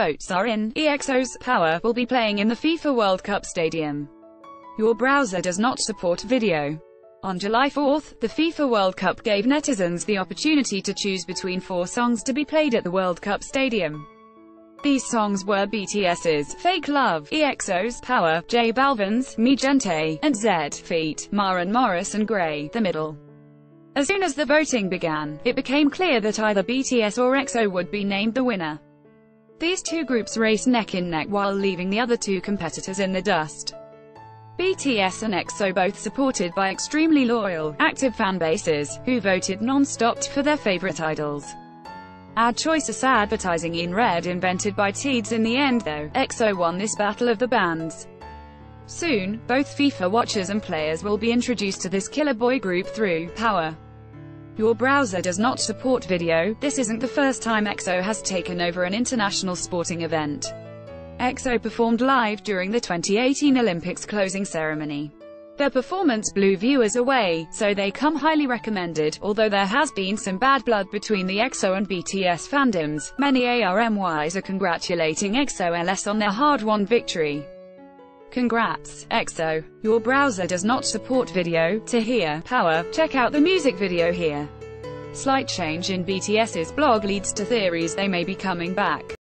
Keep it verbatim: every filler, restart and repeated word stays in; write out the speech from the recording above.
votes are in, EXO's Power will be playing in the FIFA World Cup Stadium. Your browser does not support video. On July fourth, the FIFA World Cup gave netizens the opportunity to choose between four songs to be played at the World Cup Stadium. These songs were B T S's Fake Love, EXO's Power, J Balvin's Mi Gente, and Z Feet, Marin Morris and Grey, The Middle. As soon as the voting began, it became clear that either B T S or EXO would be named the winner. These two groups raced neck in neck while leaving the other two competitors in the dust. B T S and EXO, both supported by extremely loyal, active fanbases, who voted non-stop for their favorite idols. Ad choices advertising in red invented by Teeds. In the end though, EXO won this battle of the bands. Soon, both FIFA watchers and players will be introduced to this killer boy group through Power. Your browser does not support video. This isn't the first time EXO has taken over an international sporting event. EXO performed live during the twenty eighteen Olympics closing ceremony. Their performance blew viewers away, so they come highly recommended, although there has been some bad blood between the EXO and B T S fandoms. Many ARMYs are congratulating EXO-L on their hard-won victory. Congrats, EXO. Your browser does not support video. To hear Power, check out the music video here. Slight change in B T S's blog leads to theories they may be coming back.